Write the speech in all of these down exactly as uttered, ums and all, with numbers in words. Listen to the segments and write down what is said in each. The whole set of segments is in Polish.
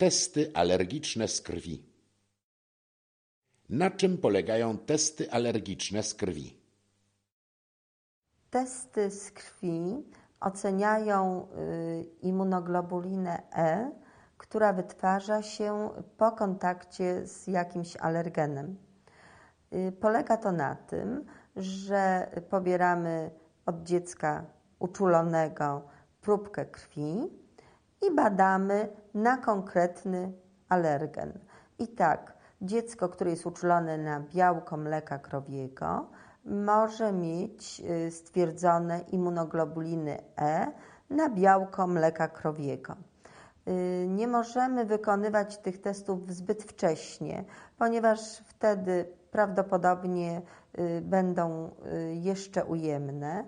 Testy alergiczne z krwi. Na czym polegają testy alergiczne z krwi? Testy z krwi oceniają immunoglobulinę E, która wytwarza się po kontakcie z jakimś alergenem. Polega to na tym, że pobieramy od dziecka uczulonego próbkę krwi i badamy na konkretny alergen. I tak, dziecko, które jest uczulone na białko mleka krowiego, może mieć stwierdzone immunoglobuliny E na białko mleka krowiego. Nie możemy wykonywać tych testów zbyt wcześnie, ponieważ wtedy prawdopodobnie będą jeszcze ujemne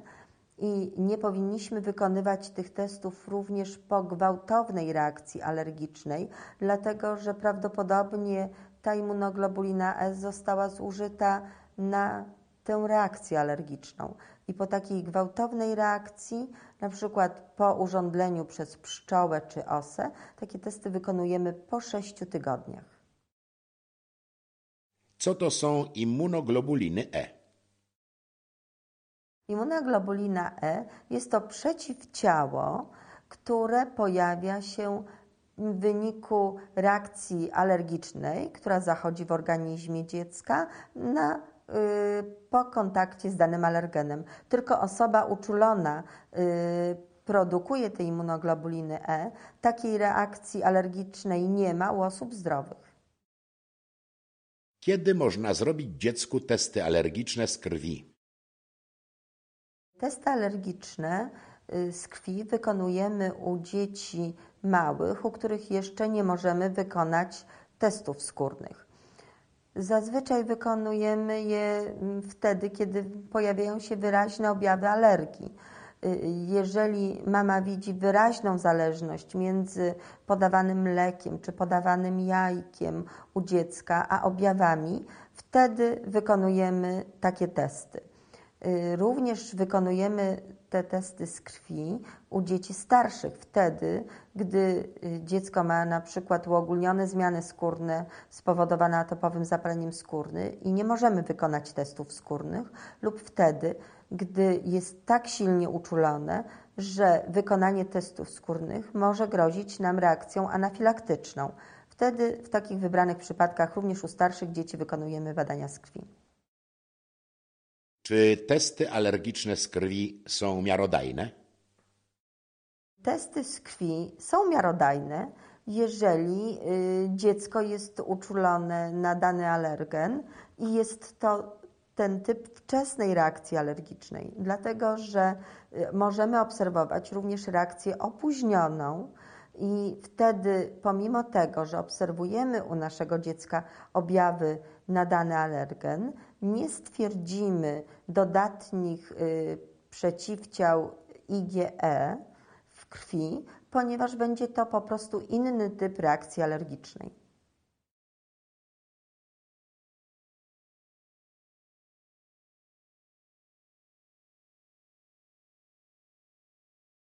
i nie powinniśmy wykonywać tych testów również po gwałtownej reakcji alergicznej, dlatego że prawdopodobnie ta immunoglobulina E została zużyta na tę reakcję alergiczną i po takiej gwałtownej reakcji, na przykład po urządleniu przez pszczołę czy osę, takie testy wykonujemy po sześciu tygodniach. Co to są immunoglobuliny E? Immunoglobulina E jest to przeciwciało, które pojawia się w wyniku reakcji alergicznej, która zachodzi w organizmie dziecka na po kontakcie z danym alergenem. Tylko osoba uczulona produkuje te immunoglobuliny E. Takiej reakcji alergicznej nie ma u osób zdrowych. Kiedy można zrobić dziecku testy alergiczne z krwi? Testy alergiczne z krwi wykonujemy u dzieci małych, u których jeszcze nie możemy wykonać testów skórnych. Zazwyczaj wykonujemy je wtedy, kiedy pojawiają się wyraźne objawy alergii. Jeżeli mama widzi wyraźną zależność między podawanym mlekiem czy podawanym jajkiem u dziecka, a objawami, wtedy wykonujemy takie testy. Również wykonujemy te testy z krwi u dzieci starszych, wtedy, gdy dziecko ma na przykład uogólnione zmiany skórne spowodowane atopowym zapaleniem skórnym i nie możemy wykonać testów skórnych, lub wtedy, gdy jest tak silnie uczulone, że wykonanie testów skórnych może grozić nam reakcją anafilaktyczną. Wtedy w takich wybranych przypadkach również u starszych dzieci wykonujemy badania z krwi. Czy testy alergiczne z krwi są miarodajne? Testy z krwi są miarodajne, jeżeli dziecko jest uczulone na dany alergen i jest to ten typ wczesnej reakcji alergicznej, dlatego że możemy obserwować również reakcję opóźnioną i wtedy pomimo tego, że obserwujemy u naszego dziecka objawy na dany alergen, nie stwierdzimy dodatnich y, przeciwciał I g E w krwi, ponieważ będzie to po prostu inny typ reakcji alergicznej.